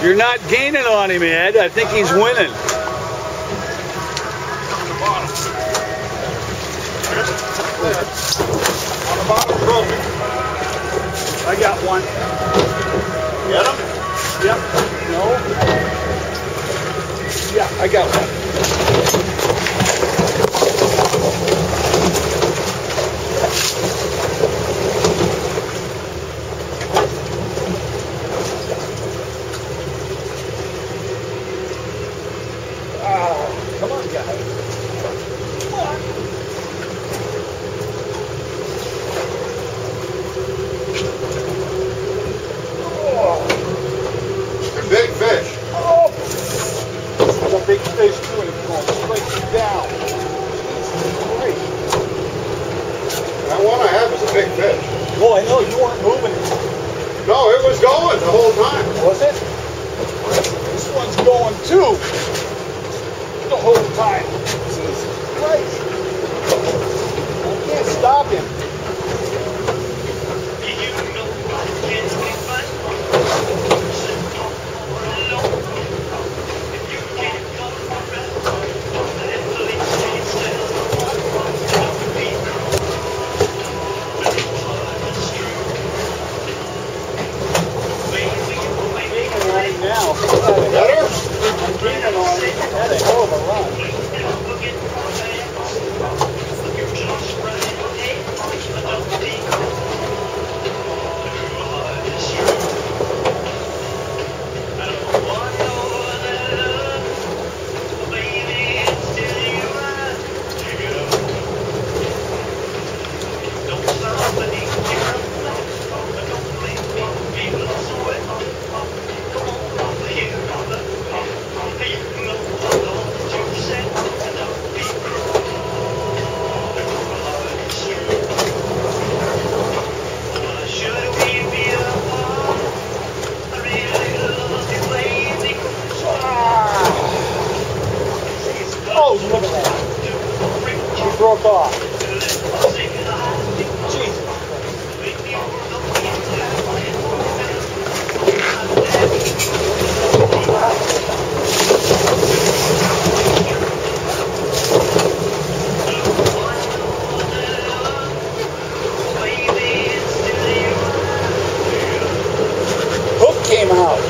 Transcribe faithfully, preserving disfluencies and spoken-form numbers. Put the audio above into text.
You're not gaining on him, Ed. I think he's winning. On the bottom, broken. I got one. Get him? Yep. No. Yeah, I got one. Oh, come on, guys. Come on. Big fish. Oh! There's a big fish too, and it's going straight down. Great. That one I had was a big fish. Oh, I know. You weren't moving it. No, it was going the whole time. Was it? This one's going too. The whole time. Jesus Christ. I can't stop him. Do you know what kids do? Broke off. Jesus. Hook came out.